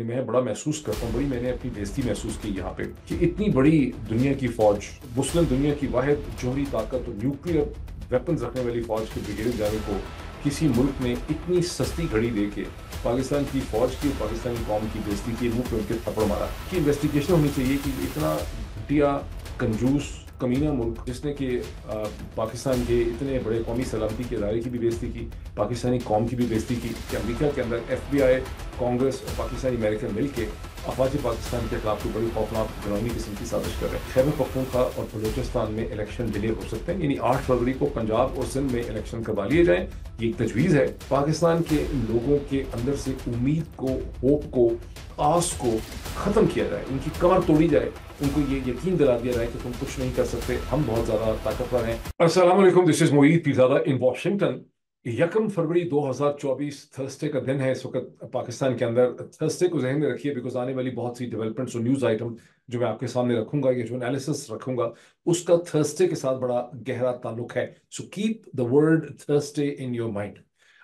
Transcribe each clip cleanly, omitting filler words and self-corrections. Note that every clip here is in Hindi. मैं बड़ा महसूस करता हूँ, बड़ी मैंने अपनी बेइज्जती महसूस की यहाँ पे कि इतनी बड़ी दुनिया की फौज, मुस्लिम दुनिया की वाहिद जोहरी ताकत और न्यूक्लियर वेपन्स रखने वाली फौज के ब्रिगेडियर जनरल को किसी मुल्क ने इतनी सस्ती घड़ी देके पाकिस्तान की फौज की, पाकिस्तानी कौम की बेइज्जती के मुंह पे उनके थप्पड़ मारा। कि इन्वेस्टिगेशन होनी चाहिए कि इतना घटिया, कंजूस, कमीना मुल्क जिसने कि पाकिस्तान के इतने बड़े कौमी सलामती के इदारे की भी बेइज्जती की, पाकिस्तानी कौम की भी बेइज्जती की कि अमेरिका के अंदर FBI, कांग्रेस और पाकिस्तानी अमेरिकन मिल के अफवाज पाकिस्तान के खिलाफ बड़ी खौफनाक घिनौनी किस्म की साजिश कर रहे हैं। खैबर पख्तूनख्वा और बलोचिस्तान में इलेक्शन डिले हो सकते हैं, यानी 8 फरवरी को पंजाब और सिंध में इलेक्शन करवा लिए जाएँ, ये एक तजवीज़ है। पाकिस्तान के लोगों के अंदर से उम्मीद को, होप को, आस को ख़त्म किया जाए, उनकी कमर तोड़ी जाए, उनको ये यकीन दिला दिया जाए कि तुम कुछ नहीं कर सकते, हम बहुत ज़्यादा ताकतवर हैं। अस्सलाम वालेकुम, this is Moeed Pirzada in Washington. 1 फरवरी 2024 थर्सडे का दिन है इस वक्त पाकिस्तान के अंदर। थर्सडे को जहन में रखिए बिकॉज आने वाली बहुत सी डेवलपमेंट्स और न्यूज़ आइटम जो मैं आपके सामने रखूंगा, ये जो एनालिसिस रखूंगा उसका थर्सडे के साथ बड़ा गहरा ताल्लुक है। So keep the word Thursday in your mind.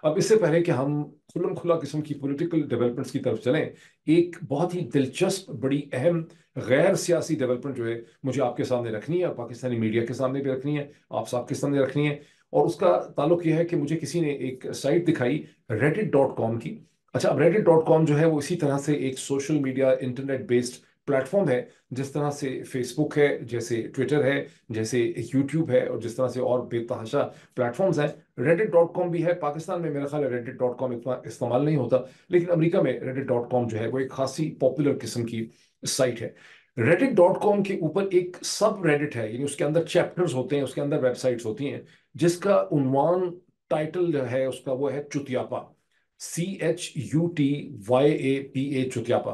अब इससे पहले कि हम खुलम खुला किस्म की पॉलिटिकल डेवलपमेंट्स की तरफ चलें, एक बहुत ही दिलचस्प, बड़ी अहम गैर सियासी डेवलपमेंट जो है मुझे आपके सामने रखनी है और पाकिस्तानी मीडिया के सामने भी रखनी है, आप सबके सामने रखनी है। और उसका ताल्लुक यह है कि मुझे किसी ने एक साइट दिखाई Reddit.com की। अच्छा, अब Reddit.com जो है वो इसी तरह से एक social media internet based platform है, जिस तरह से फेसबुक है, जैसे ट्विटर है, जैसे यूट्यूब है और जिस तरह से और बेतहाशा प्लेटफॉर्म्स हैं, Reddit.com भी है। पाकिस्तान में मेरा ख्याल है Reddit.com इतना इस्तेमाल नहीं होता, लेकिन अमेरिका में Reddit.com जो है वो एक खासी पॉपुलर किस्म की साइट है। Reddit.com के ऊपर एक सब रेडिट है, यानी उसके अंदर चैप्टर्स होते हैं, उसके अंदर वेबसाइट्स होती हैं, जिसका उन्वान, टाइटल जो है उसका वो है चुतियापा, CHUTYAPA, चुतियापा।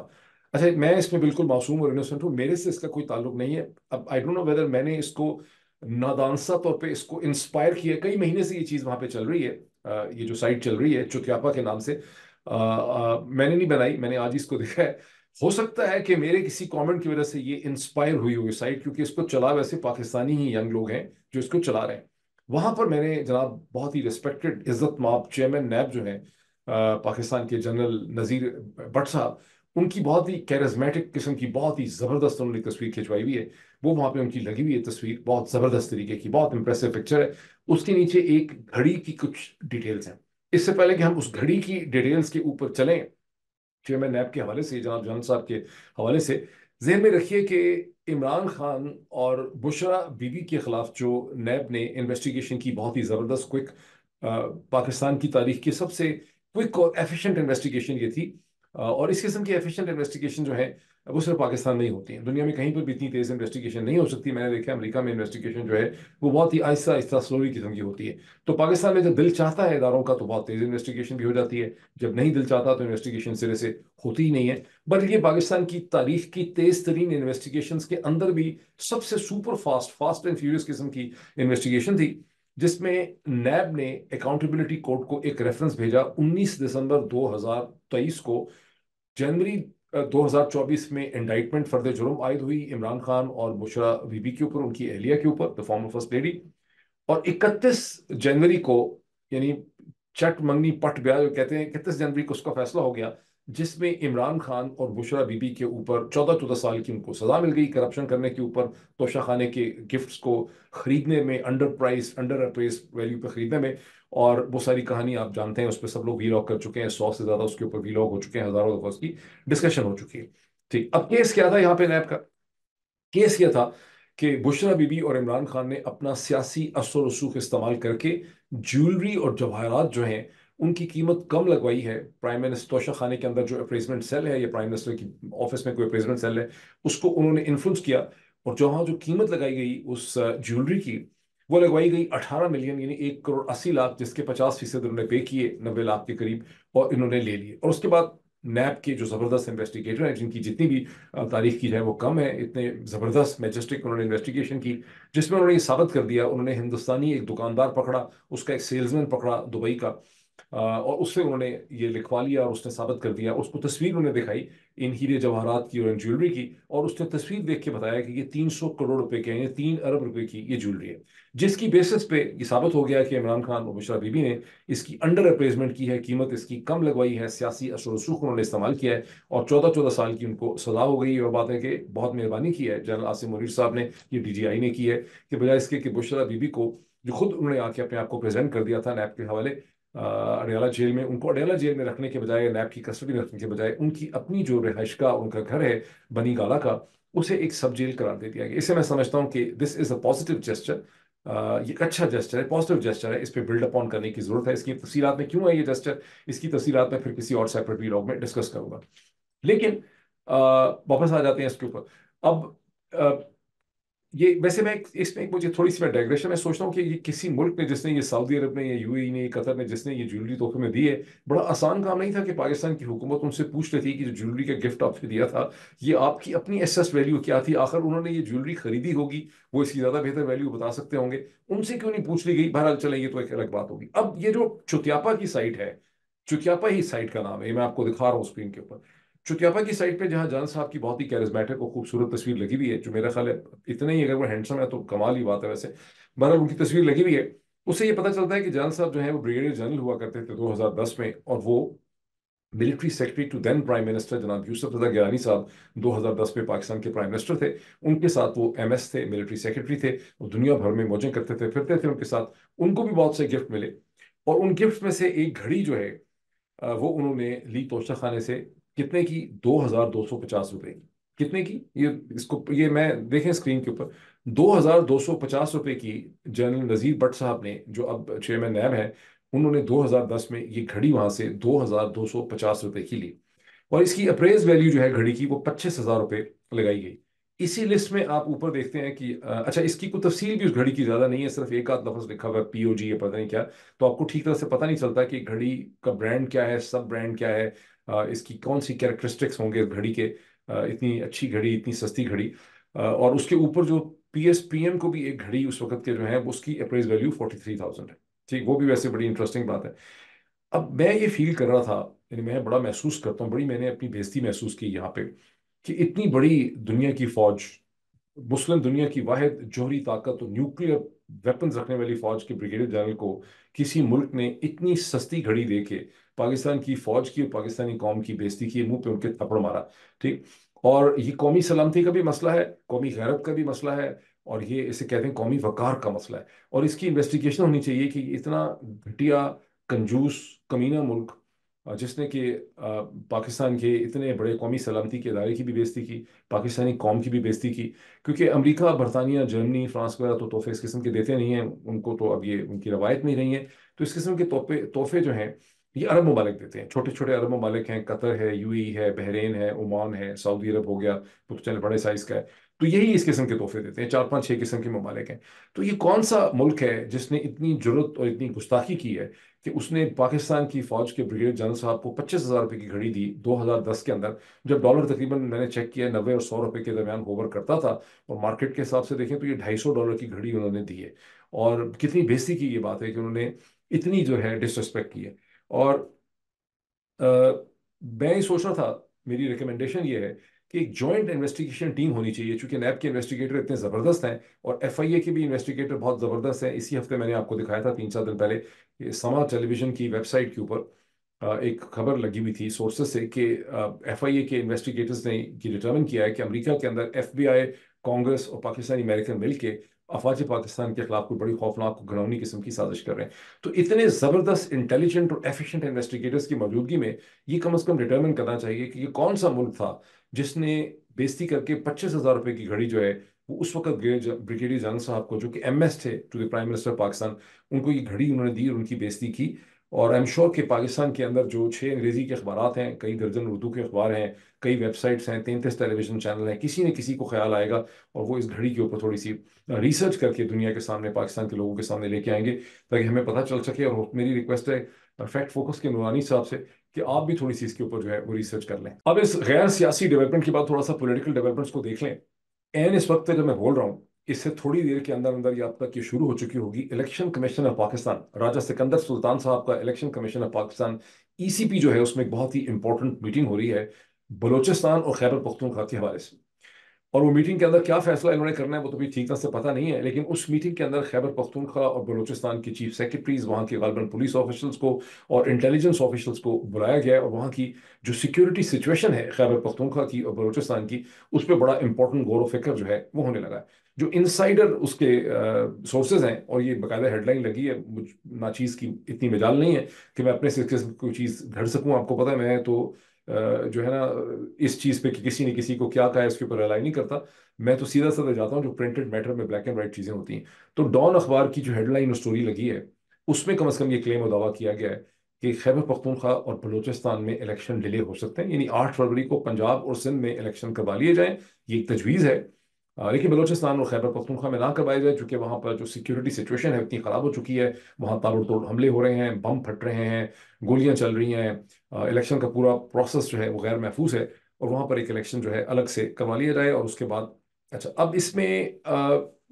अच्छा, मैं इसमें बिल्कुल मासूम और इनोसेंट हूँ, मेरे से इसका कोई ताल्लुक नहीं है। अब आई डोंट नो वेदर मैंने इसको नादान सा तौर पे इसको इंस्पायर किया, कई महीने से ये चीज़ वहाँ पे चल रही है, ये जो साइट चल रही है चुतियापा के नाम से, मैंने नहीं बनाई, मैंने आज इसको देखा है। हो सकता है कि मेरे किसी कमेंट की वजह से ये इंस्पायर हुई होगी साइट, क्योंकि इसको चला वैसे पाकिस्तानी ही यंग लोग हैं जो इसको चला रहे हैं। वहाँ पर मैंने जनाब बहुत ही रिस्पेक्टेड, इज़्ज़त माप चेयरमैन नैब जो हैं पाकिस्तान के, जनरल नज़ीर भट्ट साहब, उनकी बहुत ही कैरिज्मेटिक किस्म की, बहुत ही ज़बरदस्त उन्होंने तस्वीर खिंचवाई हुई है, वो वहाँ पे उनकी लगी हुई है तस्वीर, बहुत ज़बरदस्त तरीके की, बहुत इंप्रेसिव पिक्चर है। उसके नीचे एक घड़ी की कुछ डिटेल्स हैं। इससे पहले कि हम उस घड़ी की डिटेल्स के ऊपर चलें, चेयरमैन नैब के हवाले से, जनाब जनरल साहब के हवाले से, जहन में रखिए कि इमरान खान और बुशरा बीबी के ख़िलाफ़ जो नैब ने इन्वेस्टिगेशन की, बहुत ही ज़बरदस्त क्विक, पाकिस्तान की तारीख की सबसे क्विक और एफिशेंट इन्वेस्टिगेशन ये थी। और इस किस्म की एफिशिएंट इन्वेस्टिगेशन जो है वो सिर्फ पाकिस्तान में ही होती है, दुनिया में कहीं पर भी इतनी तेज़ इन्वेस्टिगेशन नहीं हो सकती। मैंने देखा अमेरिका में इन्वेस्टिगेशन जो है वो बहुत ही आहिस्ता आहिस्ता स्लोली किस्म की होती है। तो पाकिस्तान में जब दिल चाहता है इदारों का तो बहुत तेज़ इन्वेस्टिगेशन भी हो जाती है, जब नहीं दिल चाहता तो इन्वेस्टिगेशन सिरे से होती ही नहीं है। बल्कि ये पाकिस्तान की तारीख की तेज़ तरीन इन्वेस्टिगेशन के अंदर भी सबसे सुपर फास्ट एंड फ्यूरियस किस्म की इन्वेस्टिगेशन थी, जिसमें नैब ने अकाउंटेबिलिटी कोर्ट को एक रेफरेंस भेजा 19 दिसंबर 2023 को। जनवरी 2024 में इंडाइटमेंट फर्द जुर्म आयद हुई इमरान खान और बुशरा बीबी के ऊपर, उनकी अहलिया के ऊपर, द फॉर्मर फर्स्ट लेडी। और 31 जनवरी को, यानी चट मंगनी पट ब्याह जो कहते हैं, 31 जनवरी को उसका फैसला हो गया, जिसमें इमरान खान और बुशरा बीबी के ऊपर 14-14 साल की उनको सज़ा मिल गई, करप्शन करने के ऊपर, तोशाखाने के गिफ्ट्स को ख़रीदने में, अंडर अप्रेस वैल्यू पर ख़रीदने में। और वो सारी कहानी आप जानते हैं, उस पर सब लोग वीलॉग कर चुके हैं, 100 से ज़्यादा उसके ऊपर वीलॉग हो चुके हैं, हज़ारों दफ़ा उसकी डिस्कशन हो चुकी है। ठीक, अब केस क्या था यहाँ पे नैब का? केस यह था कि बुशरा बीबी और इमरान खान ने अपना सियासी असर रसूख इस्तेमाल करके ज्वेलरी और जवाहरात जो हैं उनकी कीमत कम लगवाई है। प्राइम मिनिस्टर तोशाखाने के अंदर जो अप्रेजमेंट सेल है, या प्राइम मिनिस्टर की ऑफिस में कोई अप्रेजमेंट सेल है, उसको उन्होंने इन्फ्लुएंस किया और जहाँ जो कीमत लगाई गई उस ज्वेलरी की, वो लगवाई गई 18 मिलियन, यानी 1 करोड़ 80 लाख, जिसके 50% उन्होंने पे किए, 90 लाख के करीब, और इन्होंने ले लिए। और उसके बाद नैब के जो ज़बरदस्त इन्वेस्टिगेटर हैं, जिनकी जितनी भी तारीफ की जाए वो कम है, इतने ज़बरदस्त मैजेस्टिक उन्होंने इन्वेस्टिगेशन की, जिसमें उन्होंने ये साबित कर दिया, उन्होंने हिंदुस्तानी एक दुकानदार पकड़ा, उसका एक सेल्समैन पकड़ा दुबई का, और उससे उन्होंने ये लिखवा लिया और उसने साबित कर दिया। उसको तस्वीर उन्हें दिखाई इन हीरे जवाहरात की और इन ज्वेलरी की, और उसने तस्वीर देख के बताया कि ये 300 करोड़ रुपए के हैं, ये 3 अरब रुपए की ये ज्वेलरी है, जिसकी बेसिस पे ये साबित हो गया कि इमरान खान और बुशरा बीबी ने इसकी अंडर अप्रेजमेंट की है, कीमत इसकी कम लगवाई है, सियासी असर रसूख उन्होंने इस्तेमाल किया है और 14-14 साल की उनको सजा हो गई। और बात है कि बहुत मेहरबानी की है जनरल आसिम मुनीर साहब ने, ये DGI ने की है, कि बजाय इसके कि बुशरा बीबी को जो खुद उन्होंने आके अपने आप को प्रेजेंट कर दिया था नैब के हवाले अडियाला जेल में, उनको अडियाला जेल में रखने के बजाय, नैब की कस्टडी में रखने के बजाय, उनकी अपनी जो रिहाइश का उनका घर है बनीगाला का, उसे एक सब जेल करार दे दिया गया। इसे मैं समझता हूँ कि this is a positive gesture, ये एक अच्छा जेस्चर है, पॉजिटिव जेस्चर है, इस पर बिल्ड अपॉन करने की जरूरत है। इसकी तफसीलात में क्यों है ये जेस्चर, इसकी तफसीलात में फिर किसी और सेपरेट व्लॉग में डिस्कस करूँगा। लेकिन वापस आ जाते हैं इसके ऊपर। अब ये वैसे मैं इसमें एक मुझे थोड़ी सी मैं डाइग्रेशन में सोचता हूँ कि ये किसी मुल्क ने, जिसने ये सऊदी अरब ने या UAE ने या कतर ने जिसने ये ज्वेलरी तोहफे में दी है, बड़ा आसान काम नहीं था कि पाकिस्तान की हुकूमत उनसे पूछ रही थी कि जो ज्वेलरी का गिफ्ट आपने दिया था ये आपकी अपनी एसेस वैल्यू क्या थी, आखिर उन्होंने ये ज्वेलरी खरीदी होगी, वो इसकी ज़्यादा बेहतर वैल्यू बता सकते होंगे, उनसे क्यों नहीं पूछ ली गई। बहरहाल चले, ये तो एक अलग बात होगी। अब ये जो चुत्यापा की साइट है, चुत्यापा ही साइट का नाम है, मैं आपको दिखा रहा हूँ स्क्रीन के ऊपर, चुत्यापा की साइड पे जहाँ जान साहब की बहुत ही कैरिज्मेटिक और खूबसूरत तस्वीर लगी हुई है, जो मेरा ख्याल है इतने ही, अगर वो हैंडसम है तो कमाल ही बात है वैसे, बहरहाल उनकी तस्वीर लगी हुई है। उससे ये पता चलता है कि जान साहब जो है वो ब्रिगेडियर जनरल हुआ करते थे 2010 में, और वो military secretary to then prime minister जनाब यूसुफ रजा गिलानी साहब 2010 में पाकिस्तान के प्राइम मिनिस्टर थे। उनके साथ वो MS थे, मिलिट्री सेक्रेटरी थे, वो दुनिया भर में मौजें करते थे, फिरते थे उनके साथ, उनको भी बहुत से गिफ्ट मिले, और उन गिफ्ट में से एक घड़ी जो है वो उन्होंने ली तोशा खाने से, कितने की, 2250 रुपए की, कितने की, ये इसको ये मैं देखें स्क्रीन के ऊपर, 2250 रुपए की जनरल नज़ीर भट्ट साहब ने, जो अब चेयरमैन नैब है, उन्होंने 2010 में ये घड़ी वहां से 2250 रुपए की ली, और इसकी अप्रेज वैल्यू जो है घड़ी की वो 25,000 रुपए लगाई गई। इसी लिस्ट में आप ऊपर देखते हैं कि अच्छा, इसकी कोई तफसील भी उस घड़ी की ज़्यादा नहीं है, सिर्फ एक आध लफ्ज़ लिखा हुआ है POG या पता नहीं क्या, तो आपको ठीक तरह से पता नहीं चलता कि घड़ी का ब्रांड क्या है, सब ब्रांड क्या है, इसकी कौन सी कैरेक्टरिस्टिक्स होंगे घड़ी के, इतनी अच्छी घड़ी, इतनी सस्ती घड़ी। और उसके ऊपर जो PSPM को भी एक घड़ी उस वक्त के जो है उसकी अप्रेज वैल्यू 43,000 है, ठीक, वो भी वैसे बड़ी इंटरेस्टिंग बात है। अब मैं ये फील कर रहा था, यानी मैं बड़ा महसूस करता हूँ, बड़ी मैंने अपनी बेइज्जती महसूस की यहाँ पे, कि इतनी बड़ी दुनिया की फौज, मुस्लिम दुनिया की वाहिद जौहरी ताकत और न्यूक्लियर वेपन रखने वाली फौज के ब्रिगेडियर जनरल को किसी मुल्क ने इतनी सस्ती घड़ी दे के पाकिस्तान की फौज की और पाकिस्तानी कौम की बेइज्जती की, मुंह पे उनके थप्पड़ मारा, ठीक। और ये कौमी सलामती का भी मसला है, कौमी गैरत का भी मसला है, और ये इसे कहते हैं कौमी वकार का मसला है, और इसकी इन्वेस्टिगेशन होनी चाहिए कि इतना घटिया, कंजूस, कमीना मुल्क, जिसने कि पाकिस्तान के इतने बड़े कौमी सलामती के इदारे की भी बेइज्जती की, पाकिस्तानी कौम की भी बेइज्जती की, क्योंकि अमेरिका, बरतानिया, जर्मनी, फ्रांस वगैरह तो तोहफे इस किस्म के देते नहीं हैं उनको, तो अब ये उनकी रवायत नहीं रही है, तो इस किस्म के तोहफे जो हैं ये अरब ममालिक देते हैं, छोटे छोटे अरब ममालिक हैं, कतर है, UAE है, बहरीन है, ओमान है, सऊदी अरब हो गया, तो चल बड़े साइज़ का है, तो यही इस किस्म के तोहफे देते हैं, 4-5-6 किस्म के ममालिक हैं। तो ये कौन सा मुल्क है जिसने इतनी जुर्रत और इतनी गुस्ताखी की है कि उसने पाकिस्तान की फौज के ब्रिगेडियर जनरल साहब को 25,000 रुपये की घड़ी दी 2010 के अंदर, जब डॉलर तकरीबन मैंने चेक किया 90 और 100 रुपये के दरमियान होवर करता था, और मार्केट के हिसाब से देखें तो ये $250 की घड़ी उन्होंने दी है। और कितनी बेइज्जती की ये बात है कि उन्होंने इतनी जो है डिसरिस्पेक्ट की है। और मैं ये सोच रहा था, मेरी रिकमेंडेशन ये है कि एक जॉइंट इन्वेस्टिगेशन टीम होनी चाहिए, चूंकि नैब के इन्वेस्टिगेटर इतने ज़बरदस्त हैं और FIA के भी इन्वेस्टिगेटर बहुत ज़बरदस्त हैं। इसी हफ्ते मैंने आपको दिखाया था 3-4 दिन पहले, समा टेलीविजन की वेबसाइट के ऊपर एक खबर लगी हुई थी सोर्सेस से कि FIA के इन्वेस्टिगेटर्स ने ये डिटर्मिन किया है कि अमरीका के अंदर FBI, कांग्रेस और पाकिस्तानी अमेरिकन मिल के अफवाज पाकिस्तान के खिलाफ कोई बड़ी खौफनाक घिनौनी किस्म की साजिश कर रहे हैं। तो इतने ज़बरदस्त, इंटेलिजेंट और एफिशिएंट इन्वेस्टिगेटर्स की मौजूदगी में ये कम से कम डिटर्मिन करना चाहिए कि ये कौन सा मुल्क था जिसने बेइज्जती करके 25,000 रुपये की घड़ी जो है वो उस वक्त ब्रिगेडियर जनरल साहब को, जो कि MS थे to the prime minister Pakistan, उनको ये घड़ी उन्होंने दी और उनकी बेइज्जती की। और आई एम श्योर कि पाकिस्तान के अंदर जो 6 अंग्रेज़ी के अखबार हैं, कई दर्जन उर्दू के अखबार हैं, कई वेबसाइट्स हैं, 33 टेलीविजन चैनल हैं, किसी न किसी को ख्याल आएगा और वो इस घड़ी के ऊपर थोड़ी सी रिसर्च करके दुनिया के सामने, पाकिस्तान के लोगों के सामने लेके आएंगे ताकि हमें पता चल सके। और मेरी रिक्वेस्ट है फैक्ट फोकस के नुरानी साहब से कि आप भी थोड़ी सी इसके ऊपर जो है वो रिसर्च कर लें। अब इस गैर सियासी डेवलपमेंट के बाद थोड़ा सा पोलिटिकल डेवलपमेंट्स को देख लें। इस वक्त जब मैं बोल रहा हूँ इससे थोड़ी देर के अंदर अंदर या अब तक ये शुरू हो चुकी होगी। Election commission of Pakistan, Raja Sikandar Sultan साहब का election commission of Pakistan ECP जो है, उसमें एक बहुत ही इंपॉर्टेंट मीटिंग हो रही है बलोचिस्तान और खैबर पख्तूनख्वा के हवाले से। और वो मीटिंग के अंदर क्या फैसला इन्होंने करना है वो तो भी ठीक तरह से पता नहीं है, लेकिन उस मीटिंग के अंदर खैबर पख्तूनख्वा और बलोचिस्तान की चीफ सेक्रेटरीज, वहाँ के गालिबन पुलिस ऑफिशल्स को और इंटेलिजेंस ऑफिशल्स को बुलाया गया है। और वहाँ की जो सिक्योरिटी सिचुएशन है खैबर पख्तूनख्वा की और बलोचिस्तान की, उस पर बड़ा इंपॉर्टेंट गौर व फिक्र जो है वो होने लगा है। जो इनसाइडर उसके सोर्सेज हैं, और ये बाकायदा हेडलाइन लगी है, मुझ ना चीज़ की इतनी मजाल नहीं है कि मैं अपने से किस्म कोई चीज़ घड़ सकूँ। आपको पता है मैं तो जो है ना इस चीज़ पे कि किसी ने किसी को क्या कहा है उसके ऊपर रिलाई नहीं करता, मैं तो सीधा साधा जाता हूँ जो प्रिंटेड मैटर में ब्लैक एंड वाइट चीज़ें होती हैं। तो डॉन अखबार की जो हेडलाइन स्टोरी लगी है उसमें कम से कम ये क्लेम और दावा किया गया है कि खैबर पख्तूनख्वा और बलोचिस्तान में इलेक्शन डिले हो सकते हैं, यानी 8 फरवरी को पंजाब और सिंध में इलेक्शन करवा लिए जाएँ, ये एक तजवीज़ है, लेकिन बलोचिस्तान और खैबर पख्तूनख्वा में ना करवाया जाए क्योंकि वहाँ पर जो सिक्योरिटी सिचुएशन है इतनी ख़राब हो चुकी है। वहाँ ताबड़तोड़ हमले हो रहे हैं, बम फट रहे हैं, गोलियाँ चल रही हैं, इलेक्शन का पूरा प्रोसेस जो है वो गैर महफूज है, और वहाँ पर एक इलेक्शन जो है अलग से करवा लिया जाए। और उसके बाद अच्छा, अब इसमें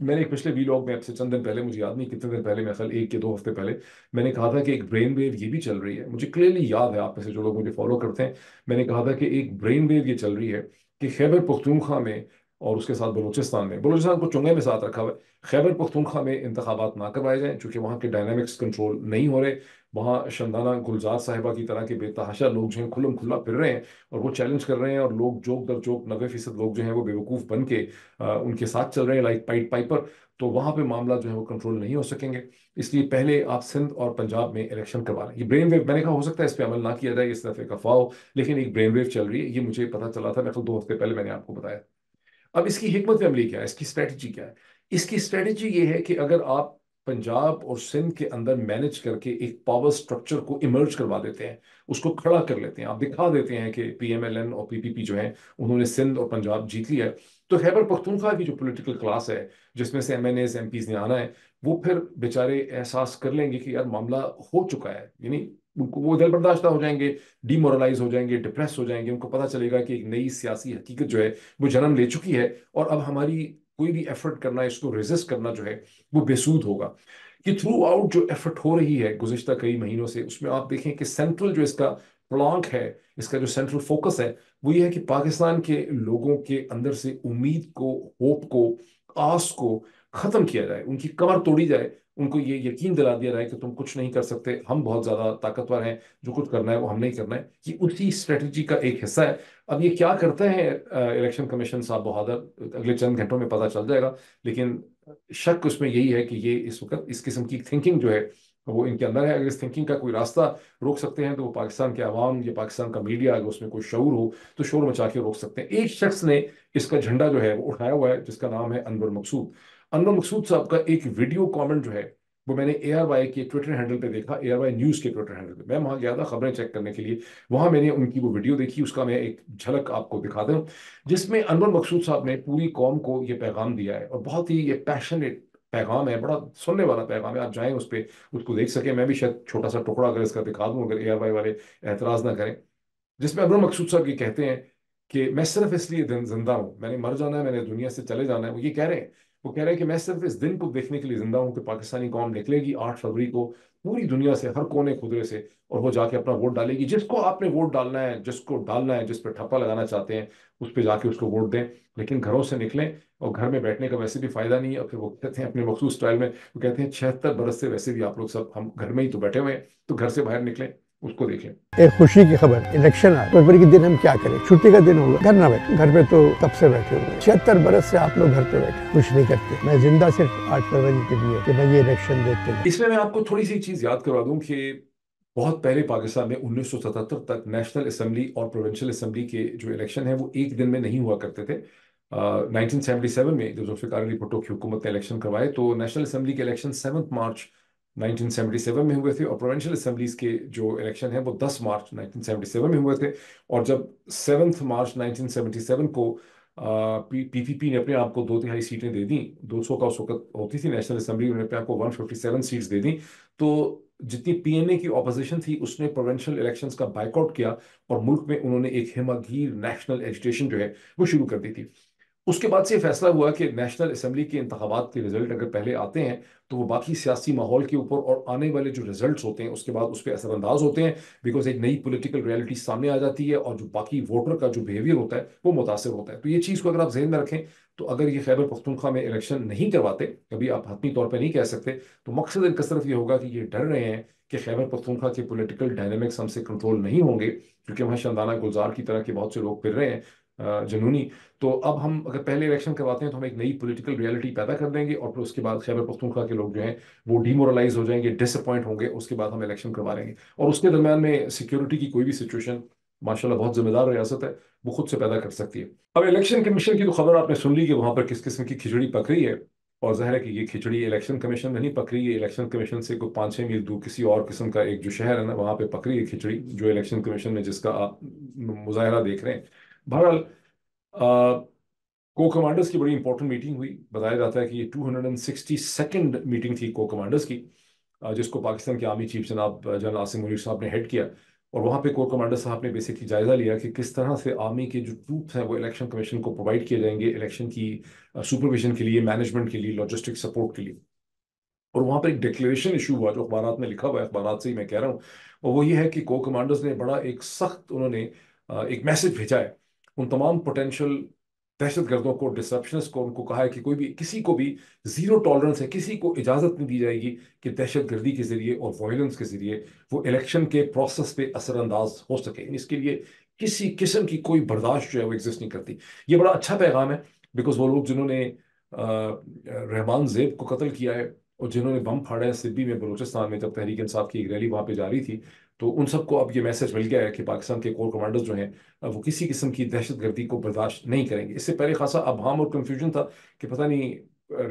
मैंने एक पिछले वीलॉग में, अब से चंद दिन पहले, मुझे याद नहीं कितने दिन पहले, मेरे ख्याल 1 या 2 हफ्ते पहले, मैंने कहा था कि एक ब्रेन वेव ये भी चल रही है। मुझे क्लियरली याद है, आप में से जो लोग मुझे फॉलो करते हैं, मैंने कहा था कि एक ब्रेन वेव ये चल रही है कि खैबर पख्तूनख्वा में और उसके साथ बलोचिस्तान में, बलोचिस्तान को चुंगे में साथ रखा हुआ है, खैबर पख्तूनख्वा में इंतखाबात ना करवाए जाएँ चूँकि वहाँ के डायनामिक्स कंट्रोल नहीं हो रहे। वहाँ शंदाना गुलजार साहिबा की तरह के बेतहाशा लोग जो हैं खुल्लम खुल्ला फिर रहे हैं और वो चैलेंज कर रहे हैं, और लोग जोक दर जोक 90% लोग जो हैं वो बेवकूफ़ बन के उनके साथ चल रहे हैं लाइक पाइड पाइपर। तो वहाँ पे मामला जो है वो कंट्रोल नहीं हो सकेंगे, इसलिए पहले आप सिंध और पंजाब में इलेक्शन करवा लें। ये ब्रेन वेव, मैंने कहा हो सकता है इस पर अमल ना किया जाए, इस तरफ एक अफवाह हो, लेकिन एक ब्रेन वेव चल रही है, ये मुझे पता चला था, मेरे 2 हफ्ते पहले मैंने आपको बताया। अब इसकी हिकमत अमली क्या है, इसकी स्ट्रैटेजी क्या है? इसकी स्ट्रैटेजी ये है कि अगर आप पंजाब और सिंध के अंदर मैनेज करके एक पावर स्ट्रक्चर को इमर्ज करवा देते हैं, उसको खड़ा कर लेते हैं, आप दिखा देते हैं कि PMLN और PPP जो हैं उन्होंने सिंध और पंजाब जीत लिया है, तो खैबर पख्तूनख्वा की जो पॉलिटिकल क्लास है जिसमें से MNAs MPs ने आना है, वो फिर बेचारे एहसास कर लेंगे कि यार मामला हो चुका है, यानी उनको वो दिल बर्दाश्त हो जाएंगे, डीमोरलाइज हो जाएंगे, डिप्रेस हो जाएंगे, उनको पता चलेगा कि एक नई सियासी हकीकत जो है वो जन्म ले चुकी है, और अब हमारी कोई भी एफर्ट करना, इसको रेजिस्ट करना जो है वो बेसूद होगा। कि थ्रू आउट जो एफर्ट हो रही है गुज़िश्ता कई महीनों से, उसमें आप देखें कि सेंट्रल जो इसका प्लांक है, इसका जो सेंट्रल फोकस है वो ये है कि पाकिस्तान के लोगों के अंदर से उम्मीद को, होप को, आस को ख़त्म किया जाए, उनकी कमर तोड़ी जाए, उनको ये यकीन दिला दिया जाए कि तुम कुछ नहीं कर सकते, हम बहुत ज़्यादा ताकतवर हैं, जो कुछ करना है वो हम नहीं करना है। ये उसी स्ट्रेटजी का एक हिस्सा है। अब ये क्या करते हैं इलेक्शन कमीशन साहब बहादुर, अगले चंद घंटों में पता चल जाएगा, लेकिन शक उसमें यही है कि ये इस वक्त इस किस्म की थिंकिंग जो है वो इनके अंदर है। अगर इस थिंकिंग का कोई रास्ता रोक सकते हैं तो वो पाकिस्तान के अवाम या पाकिस्तान का मीडिया, अगर उसमें कोई शऊर हो तो शोर मचा के रोक सकते हैं। एक शख्स ने इसका झंडा जो है वो उठाया हुआ है जिसका नाम है अनवर मकसूद। अनवर मकसूद साहब का एक वीडियो कमेंट जो है वो मैंने ARY के ट्विटर हैंडल पे देखा, ARY न्यूज़ के ट्विटर हैंडल पे, मैं वहाँ गया था खबरें चेक करने के लिए, वहाँ मैंने उनकी वो वीडियो देखी, उसका मैं एक झलक आपको दिखाता हूँ, जिसमें अनवर मकसूद साहब ने पूरी कौम को ये पैगाम दिया है, और बहुत ही ये पैशनेट पैगाम है, बड़ा सुनने वाला पैगाम है। आप जाएँ उस पर, उसको देख सकें, मैं भी शायद छोटा सा टुकड़ा अगर इसका दिखा दूँ अगर ARY वाले एतराज़ ना करें, जिसमें अनवर मकसूद साहब ये कहते हैं कि मैं सिर्फ इसलिए जिंदा हूँ, मैंने मर जाना है, मैंने दुनिया से चले जाना है, वो ये कह रहे हैं, वो कह रहे हैं कि मैं सिर्फ इस दिन को देखने के लिए जिंदा हूं कि पाकिस्तानी कौम निकलेगी 8 फरवरी को पूरी दुनिया से, हर कोने खुदरे से, और वो जाके अपना वोट डालेगी। जिसको आपने वोट डालना है, जिसको डालना है, जिस पर ठप्पा लगाना चाहते हैं उस पर जाके उसको वोट दें, लेकिन घरों से निकलें, और घर में बैठने का वैसे भी फायदा नहीं है। और फिर वो कहते हैं अपने मखसूस स्टाइल में, वो कहते हैं 76 बरस से वैसे भी आप लोग सब हम घर में ही तो बैठे हुए हैं, तो घर से बाहर निकलें, उसको देखें। एक खुशी की खबर, इलेक्शन आ, फरवरी के दिन हम क्या करें, छुट्टी का दिन होगा, घर ना बैठे, घर पे तो तब से बैठे हुए हैं, 76 बरस से आप लोग घर पे बैठे, कुछ नहीं करते, मैं जिंदा सिर्फ 8 फरवरी के लिए कि मैं ये इलेक्शन देखते हैं। इसमें मैं आपको थोड़ी सी चीज़ याद करवा दूँ कि बहुत पहले पाकिस्तान में 1977 तक नेशनल असम्बली और प्रोविंशियल असम्बली के जो इलेक्शन है वो एक दिन में नहीं हुआ करते थे। 1977 में जब जुल्फ़िकार अली भुट्टो की हुकूमत ने इलेक्शन करवाए तो नेशनल असम्बली के इलेक्शन 7 मार्च 1977 में हुए थे, और प्रोविंशियल असम्बलीज़ के जो इलेक्शन हैं वो 10 मार्च 1977 में हुए थे। और जब 7 मार्च 1977 को PPP ने अपने आप को 2/3 सीटें दे दी, 200 का उस वक्त होती थी नेशनल असम्बली, उन्होंने अपने आप को 157 सीट्स दे दी, तो जितनी PNA की ऑपोजिशन थी उसने प्रोविंशियल इलेक्शंस का बाइकआउट किया और मुल्क में उन्होंने एक हिमागीर नेशनल एजिटेशन जो है वो शुरू कर दी थी। उसके बाद से फैसला हुआ कि नेशनल असम्बली के इंतखाबात के रिजल्ट अगर पहले आते हैं तो वो बाकी सियासी माहौल के ऊपर और आने वाले जो रिजल्ट्स होते हैं उसके बाद उस पर असरअंदाज होते हैं, बिकॉज एक नई पॉलिटिकल रियलिटी सामने आ जाती है और जो बाकी वोटर का जो बिहेवियर होता है वो मुतासर होता है। तो ये चीज़ को अगर आप जहन में रखें तो अगर ये खैबर पख्तूनख्वा में इलेक्शन नहीं करवाते, कभी आप हतमी तौर पर नहीं कह सकते, तो मकसद इनका सिर्फ ये होगा कि ये डर रहे हैं कि खैबर पख्तूनख्वा के पॉलिटिकल डायनेमिक्स हमसे कंट्रोल नहीं होंगे, क्योंकि वहाँ शानदाना गुलजार की तरह के बहुत से लोग फिर रहे हैं जनूनी। तो अब हम अगर पहले इलेक्शन करवाते हैं तो हम एक नई पॉलिटिकल रियलिटी पैदा कर देंगे और फिर उसके बाद खैबर पख्तूनख्वा के लोग जो हैं वो डीमोरलाइज हो जाएंगे, डिसअपॉइंट होंगे, उसके बाद हम इलेक्शन करवा लेंगे। और उसके दरम्यान में सिक्योरिटी की कोई भी सिचुएशन, माशाल्लाह बहुत जिम्मेदार रियासत है, वो खुद से पैदा कर सकती है। अब इलेक्शन कमीशन की तो खबर आपने सुन ली कि वहाँ पर किस किस्म की खिचड़ी पक रही है, और ज़ाहिर है कि ये खिचड़ी इलेक्शन कमीशन में नहीं पक रही है, इलेक्शन कमीशन से कोई 5-6 मील दूर किसी और किस्म का एक जो शहर है ना, वहाँ पे पक रही है खिचड़ी, जो इलेक्शन कमीशन में जिसका आप मुजाहरा देख रहे हैं। बहरहाल को कमांडर्स की बड़ी इंपॉर्टेंट मीटिंग हुई, बताया जाता है कि ये 262nd मीटिंग थी को कमांडर्स की, जिसको पाकिस्तान के आर्मी चीफ जनाब जनरल आसिम मुनीर साहब ने हेड किया। और वहाँ पे कोर कमांडर साहब ने बेसिकली जायज़ा लिया कि किस तरह से आर्मी के जो ट्रूप्स हैं वो इलेक्शन कमीशन को प्रोवाइड किए जाएंगे इलेक्शन की सुपरविजन के लिए, मैनेजमेंट के लिए, लॉजिस्टिक सपोर्ट के लिए। और वहाँ पर एक डिक्लेरेशन इशू हुआ जो अखबारात में लिखा हुआ है, अखबारात से ही मैं कह रहा हूँ, और वो ये है कि कोर कमांडर्स ने बड़ा एक सख्त उन्होंने एक मैसेज भेजा है उन तमाम पोटेंशल दहशतगर्दों को, डिसरप्शनिस्ट को। उनको कहा है कि कोई भी, किसी को भी जीरो टॉलरेंस है, किसी को इजाज़त नहीं दी जाएगी कि दहशतगर्दी के ज़रिए और वायलेंस के ज़रिए वो इलेक्शन के प्रोसेस पे असरअंदाज हो सके। इसके लिए किसी किस्म की कोई बर्दाश्त जो है वो एग्जिस्ट नहीं करती। ये बड़ा अच्छा पैगाम है, बिकॉज वो लोग जिन्होंने रहमान ज़ैब को कत्ल किया है और जिन्होंने बम फाड़ा है सिब्बी में बलूचिस्तान में जब तहरीक इंसाफ की एक रैली वहाँ पे जा रही थी, तो उन सबको अब ये मैसेज मिल गया है कि पाकिस्तान के कोर कमांडर्स जो हैं वो किसी किस्म की दहशतगर्दी को बर्दाश्त नहीं करेंगे। इससे पहले खासा अभाम और कन्फ्यूजन था कि पता नहीं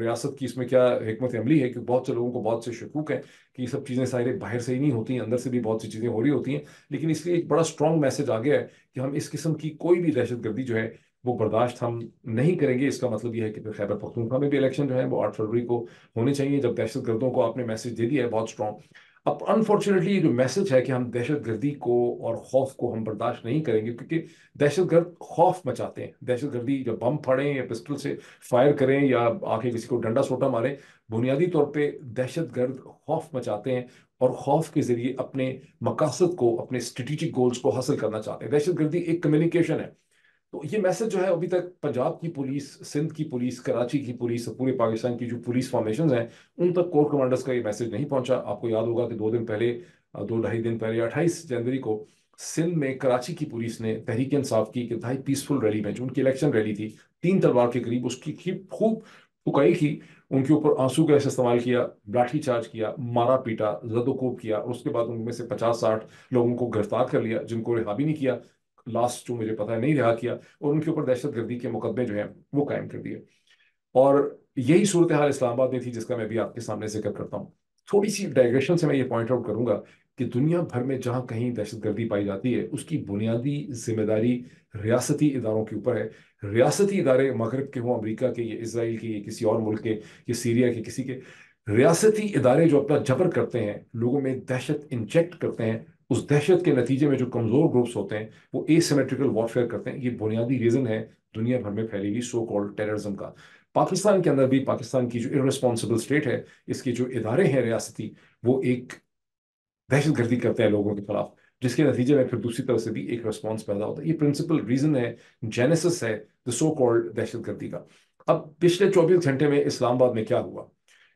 रियासत की इसमें क्या हिकमत अमली है, क्योंकि बहुत से लोगों को बहुत से शकूक हैं कि ये सब चीज़ें सारे बाहर से ही नहीं होती हैं, अंदर से भी बहुत सी चीज़ें हो रही होती हैं। लेकिन इसलिए एक बड़ा स्ट्रॉन्ग मैसेज आ गया है कि हम इस किस्म की कोई भी दहशतगर्दी जो है वो बर्दाश्त हम नहीं करेंगे। इसका मतलब यह है कि फिर खैबर पख्तूनख्वा में भी इलेक्शन जो है वो 8 फरवरी को होने चाहिए, जब दहशतगर्दों को आपने मैसेज दे दिया है बहुत स्ट्रॉन्ग। अब अनफॉर्चुनेटली जो मैसेज है कि हम दहशतगर्दी को और खौफ को हम बर्दाश्त नहीं करेंगे, क्योंकि दहशतगर्द खौफ मचाते हैं। दहशतगर्दी जब बम फाड़ें या पिस्टल से फायर करें या आके किसी को डंडा सोटा मारें, बुनियादी तौर पे दहशतगर्द खौफ मचाते हैं और खौफ के ज़रिए अपने मकासद को, अपने स्ट्रेटिजिक गोल्स को हासिल करना चाहते हैं। दहशतगर्दी एक कम्युनिकेशन है। तो ये मैसेज जो है अभी तक पंजाब की पुलिस, सिंध की पुलिस, कराची की पुलिस और पूरे पाकिस्तान की जो पुलिस फॉर्मेशंस हैं उन तक कोर कमांडर्स का ये मैसेज नहीं पहुंचा। आपको याद होगा कि 2-2.5 दिन पहले 28 जनवरी को सिंध में कराची की पुलिस ने तहरीक इंसाफ की इंतहाई पीसफुल रैली में, जो उनकी इलेक्शन रैली थी 3 तलवार के करीब, उसकी खूब टुकाई की, उनके ऊपर आंसू गैस इस्तेमाल किया, लाठीचार्ज किया, मारा पीटा, जदोकोब किया और उसके बाद उनमें से 50-60 लोगों को गिरफ्तार कर लिया, जिनको रिहा भी नहीं किया, लास्ट जो मुझे पता है नहीं रहा किया, और उनके ऊपर दहशतगर्दी के मुकदमे जो हैं वो कायम कर दिए। और यही सूरत हाल इस्लामाबाद में थी, जिसका मैं भी आपके सामने जिक्र करता हूँ। थोड़ी सी डाइग्रेशन से मैं ये पॉइंट आउट करूँगा कि दुनिया भर में जहाँ कहीं दहशतगर्दी पाई जाती है उसकी बुनियादी जिम्मेदारी रियासती इदारों के ऊपर है। रियासती इदारे, मगरब के हों, अमरीका के, ये इसराइल के, ये किसी और मुल्क के, ये सीरिया के किसी के, रियासती इदारे जो अपना जबर करते हैं, लोगों में दहशत इंजेक्ट करते हैं, उस दहशत के नतीजे में जो कमज़ोर ग्रुप्स होते हैं वो एसिमेट्रिकल वॉरफेयर करते हैं। ये बुनियादी रीज़न है दुनिया भर में फैली हुई सो कॉल्ड टेररिज्म का। पाकिस्तान के अंदर भी पाकिस्तान की जो इररेस्पॉन्सिबल स्टेट है, इसके जो इदारे हैं रियासती, वो एक दहशतगर्दी करते हैं लोगों के खिलाफ, जिसके नतीजे में फिर दूसरी तरफ से भी एक रिस्पॉन्स पैदा होता है। ये प्रिंसिपल रीज़न है, जेनेसिस है द सो कॉल्ड दहशतगर्दी का। अब पिछले 24 घंटे में इस्लामाबाद में क्या हुआ?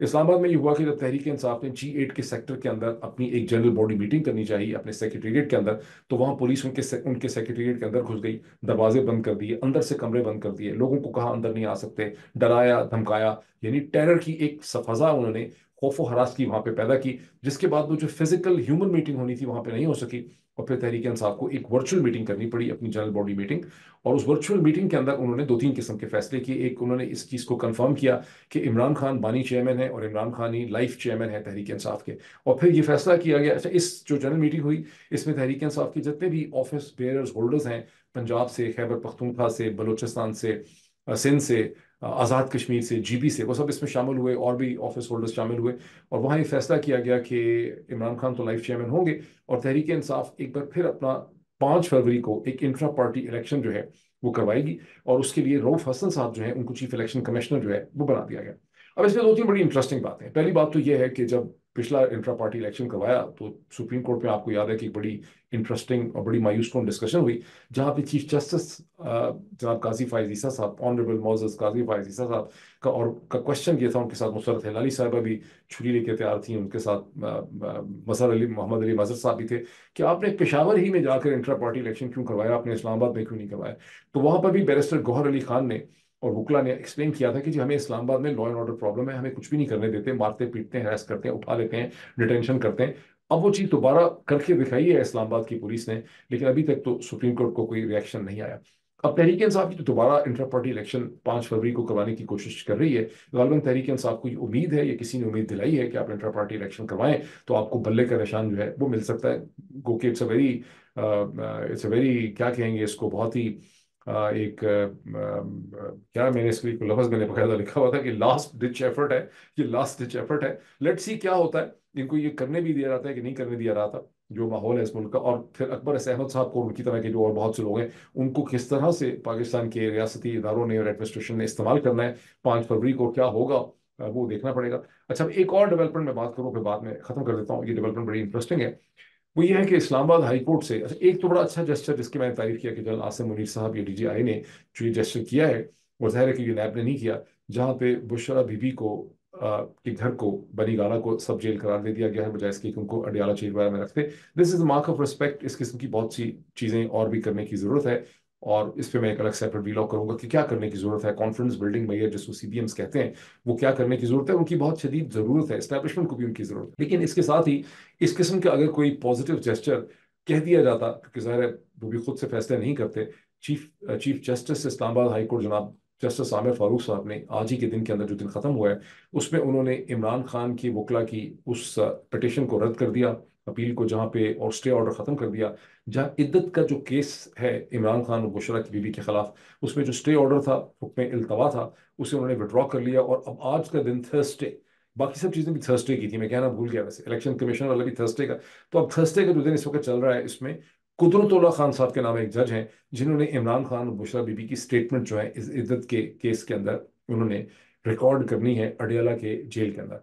इस्लामाबाद में ये हुआ कि जब तहरीक इंसाफ ने G8 के सेक्टर के अंदर अपनी एक जनरल बॉडी मीटिंग करनी चाहिए अपने सेक्रेटेरिएट के अंदर, तो वहाँ पुलिस उनके सेक्रेटेरिएट के अंदर घुस गई, दरवाजे बंद कर दिए, अंदर से कमरे बंद कर दिए, लोगों को कहा अंदर नहीं आ सकते, डराया धमकाया, यानी टेरर की एक सफजा उन्होंने खौफ और हरास की वहाँ पे पैदा की, जिसके बाद वो जो फिजिकल ह्यूमन मीटिंग होनी थी वहाँ पे नहीं हो सकी और फिर तहरीक इंसाफ को एक वर्चुअल मीटिंग करनी पड़ी अपनी जनरल बॉडी मीटिंग। और उस वर्चुअल मीटिंग के अंदर उन्होंने 2-3 किस्म के फैसले किए। एक, उन्होंने इस चीज़ को कंफर्म किया कि इमरान खान बानी चेयरमैन है और इमरान खान ही लाइफ चेयरमैन है तहरीक इंसाफ के। और फिर ये फैसला किया गया, अच्छा, इस जो जनरल मीटिंग हुई इसमें तहरीक इंसाफ के जितने भी ऑफिस बेयरर्स होल्डर्स हैं पंजाब से, खैबर पख्तूनख्वा से, बलूचिस्तान से, सिंध से, आज़ाद कश्मीर से, GB से, वो सब इसमें शामिल हुए और भी ऑफिस होल्डर्स शामिल हुए। और वहाँ ये फैसला किया गया कि इमरान खान तो लाइफ चेयरमैन होंगे और तहरीक इंसाफ एक बार फिर अपना 5 फरवरी को एक इंट्रा पार्टी इलेक्शन जो है वो करवाएगी, और उसके लिए रऊफ हसन साहब जो है उनको चीफ इलेक्शन कमिश्नर जो है वो बना दिया गया। अब इसमें 2-3 बड़ी इंटरेस्टिंग बातें हैं। पहली बात तो ये है कि जब पिछला इंट्रा पार्टी इलेक्शन करवाया तो सुप्रीम कोर्ट में आपको याद है कि एक बड़ी इंटरेस्टिंग और बड़ी मायूसकौन डिस्कशन हुई, जहाँ पे चीफ जस्टिस जनाब काजी फाइज ईसा साहब, ऑनरेबल मोज़स काजी फाइज ईसा साहब का और का क्वेश्चन ये था, उनके साथ मुसरत हिलाली साहिबा भी छुरी लेके तैयार थी, उनके साथ मसर अली मोहम्मद अली मजर साहब भी थे, कि आपने पेशावर ही में जाकर इंट्रा पार्टी इलेक्शन क्यों करवाया, आपने इस्लामाबाद में क्यों नहीं करवाया। तो वहाँ पर भी बैरिस्टर गौहर अली खान ने और वकला ने एक्सप्लेन किया था कि जी हमें इस्लामाबाद में लॉ एंड ऑर्डर प्रॉब्लम है, हमें कुछ भी नहीं करने देते, मारते पीटते हैं, हैरेस करते हैं, उठा लेते हैं, डिटेंशन करते हैं। अब वो चीज़ दोबारा करके दिखाई है इस्लामाबाद की पुलिस ने, लेकिन अभी तक तो सुप्रीम कोर्ट को कोई रिएक्शन नहीं आया। अब तहरीक इंसाफ की तो दोबारा इंट्रा पार्टी इलेक्शन 5 फरवरी को करवाने की कोशिश कर रही है। गालिबन तहरीक इंसाफ को ये उम्मीद है, या किसी ने उम्मीद दिलाई है कि आप इंट्रा पार्टी इलेक्शन करवाएं तो आपको बल्ले का निशान जो है वो मिल सकता है। गो कि इट्स अ वेरी क्या कहेंगे इसको, बहुत ही क्या मैंने इसके लिए लफ्ज़ मैंने बकायदा लिखा हुआ था कि लास्ट डिच एफर्ट है, ये लास्ट डिच एफर्ट है। लेट्स सी क्या होता है, इनको ये करने भी दिया जाता है कि नहीं करने दिया जाता, जो माहौल है इस मुल्क का। और फिर अकबर एस अहमद साहब को, उनकी तरह के जो और बहुत से लोग हैं, उनको किस तरह से पाकिस्तान के रियासती इदारों ने और एडमिनिस्ट्रेशन ने इस्तेमाल करना है। 5 फरवरी को क्या होगा वो देखना पड़ेगा। अच्छा, एक और डेवलपमेंट में बात करूँ, फिर बाद में ख़त्म कर देता हूँ, ये डेवलपमेंट बड़ी इंटरेस्टिंग है। वो ये है कि इस्लामाबाद हाई कोर्ट से, अच्छा एक तो बड़ा अच्छा जेस्चर जिसकी मैंने तारीफ किया कि जनरल आसिम मुनीर साहब या DGI ने जो ये जेस्चर किया है, और ज़ाहिर है कि ये नैब ने नहीं किया, जहाँ पे बुशरा बीबी को के घर को बनीगाला को सब जेल करार दे दिया गया है, बजाय इसके उनको अडियाला जेल वगैरह में रखते। This is mark of respect. इस किस्म की बहुत सी चीज़ें और भी करने की ज़रूरत है, और इस पर मैं एक अलग सेपरेट वीलॉग करूँगा कि क्या करने की ज़रूरत है। कॉन्फिडेंस बिल्डिंग मेजर जिसको CBMs कहते हैं, वो क्या करने की ज़रूरत है, उनकी बहुत शदीद ज़रूरत है, इस्टेब्लिशमेंट को भी उनकी ज़रूरत है। लेकिन इसके साथ ही इस किस्म का अगर कोई पॉजिटिव जेस्चर कह दिया जाता, क्योंकि ज़ाहिर है वो भी खुद से फैसले नहीं करते, chief justice Islamabad high court जनाब जस्टिस आमिर फारूक साहब ने आज ही के दिन के अंदर, जो दिन ख़त्म हुआ है, उसमें उन्होंने इमरान खान की वकला की उस पटिशन को रद्द कर दिया, अपील को, जहाँ पे और स्टे ऑर्डर ख़त्म कर दिया, जहाँ इद्दत का जो केस है इमरान खान और बुशरा की बीवी के खिलाफ, उसमें जो स्टे ऑर्डर था, हुक्म इल्तवा था, उसे उन्होंने विड्रॉ कर लिया। और अब आज का दिन थर्सडे, बाकी सब चीज़ें भी थर्सडे की थी, मैं कहना भूल गया, वैसे इलेक्शन कमीशन वाला भी थर्सडे का, तो अब थर्सडे का जो दिन इस वक्त चल रहा है, इसमें कुदरतुल्ला खान साहब के नाम एक जज हैं, जिन्होंने इमरान खान और बुशरा बीबी की स्टेटमेंट जो है इस इद्दत के केस के अंदर उन्होंने रिकॉर्ड करनी है अडियाला के जेल के अंदर।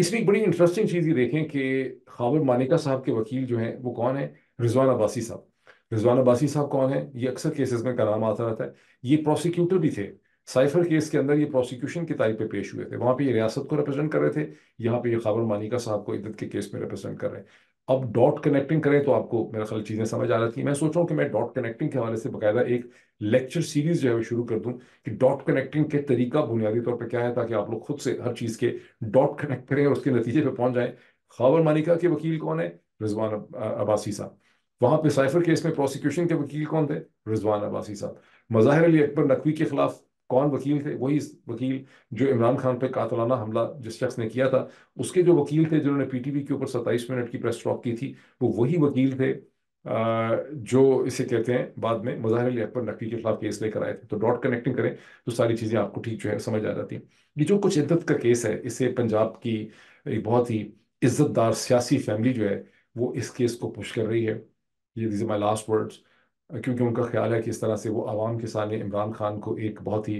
इसमें एक बड़ी इंटरेस्टिंग चीज़ ये देखें कि खाबर मानिका साहब के वकील जो हैं वो कौन है, रिजवान अब्बासी साहब। रिजवान अब्बासी साहब कौन है, ये अक्सर केसेस में का नाम आता रहता है। ये प्रोसिक्यूटर भी थे, साइफर केस के अंदर ये प्रोसिक्यूशन की तारीफ पे पेश हुए थे, वहाँ पे ये रियासत को रिप्रेजेंट कर रहे थे, यहाँ पे ये खाबर मानिका साहब को इद्दत के केस में रिप्रेजेंट कर रहे हैं। अब डॉट कनेक्टिंग करें तो आपको मेरा ख्याल चीज़ें समझ आ जाती है। मैं सोच रहा हूँ कि मैं डॉट कनेक्टिंग के हवाले से बाकायदा एक लेक्चर सीरीज जो है वो शुरू कर दूँ कि डॉट कनेक्टिंग के तरीका बुनियादी तौर पर क्या है, ताकि आप लोग खुद से हर चीज़ के डॉट कनेक्ट करें और उसके नतीजे पर पहुँच जाएँ। खाबर मानिका के वकील कौन है, रिजवान अब्बासी साहब। वहाँ पे साइफर केस में प्रोसिक्यूशन के वकील कौन थे, रिजवान अब्बासी साहब। मज़ाहिर अली अकबर नकवी के खिलाफ कौन वकील थे, वही वकील जो इमरान खान पे कातलाना हमला जिस शख्स ने किया था, उसके जो वकील थे जिन्होंने PTV के ऊपर 27 मिनट की प्रेस टॉक की थी, वो वही वकील थे जो इसे कहते हैं बाद में मज़ाहिर अली अकबर नकवी के खिलाफ केस लेकर आए थे। तो डॉट कनेक्टिंग करें तो सारी चीज़ें आपको ठीक जो है समझ आ जाती हैं। ये जो कुछ इद्दत का केस है, इसे पंजाब की एक बहुत ही इज़्ज़तदार सियासी फैमिली जो है वो इस केस को पुश कर रही है। ये दीज माई लास्ट वर्ड्स, क्योंकि उनका ख्याल है कि इस तरह से वो आवाम के सामने इमरान खान को एक बहुत ही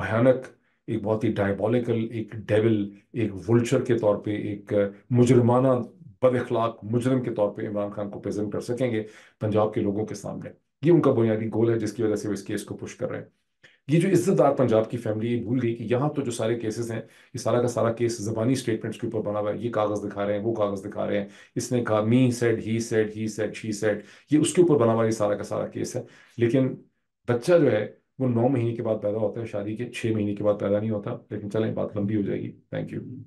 भयानक, एक बहुत ही डायबॉलिकल, एक डेविल, एक वुल्चर के तौर पे, एक मुजरमाना बदअखलाक मुजरम के तौर पे इमरान खान को प्रेजेंट कर सकेंगे पंजाब के लोगों के सामने। ये उनका बुनियादी गोल है, जिसकी वजह से वो इस केस को पुश कर रहे हैं। ये जो इज़्ज़तदार पंजाब की फैमिली ये भूल गई कि यहाँ तो जो सारे केसेस हैं, ये सारा का सारा केस ज़बानी स्टेटमेंट्स के ऊपर बना हुआ है। ये कागज़ दिखा रहे हैं, वो कागज़ दिखा रहे हैं, इसने कहा me said, he said, he said, she said, ये उसके ऊपर बना हुआ ये सारा का सारा केस है। लेकिन बच्चा जो है वो 9 महीने के बाद पैदा होता है, शादी के 6 महीने के बाद पैदा नहीं होता। लेकिन चलें, बात लंबी हो जाएगी। Thank you.